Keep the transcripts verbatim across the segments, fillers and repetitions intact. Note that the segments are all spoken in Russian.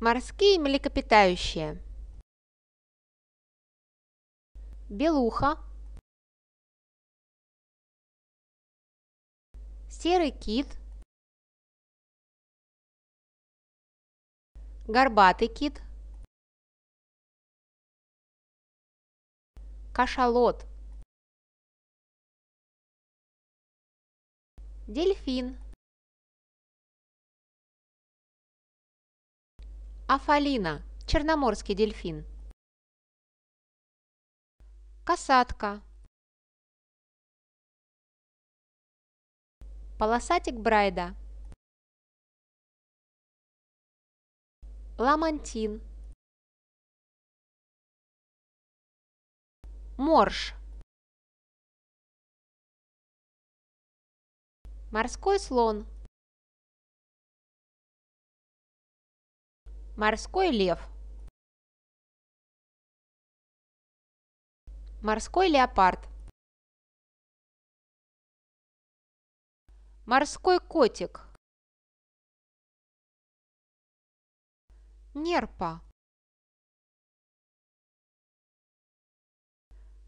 Морские млекопитающие. Белуха. Серый кит. Горбатый кит. Кашалот. Дельфин. Афалина, черноморский дельфин. Касатка. Полосатик Брайда. Ламантин. Морж. Морской слон. Морской лев. Морской леопард. Морской котик. Нерпа.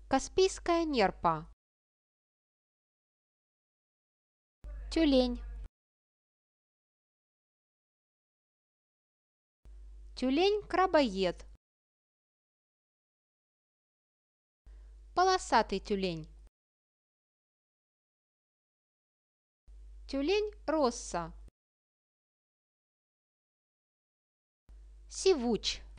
Каспийская нерпа. Тюлень. Тюлень-крабоед. Полосатый тюлень. Тюлень-росса. Сивуч.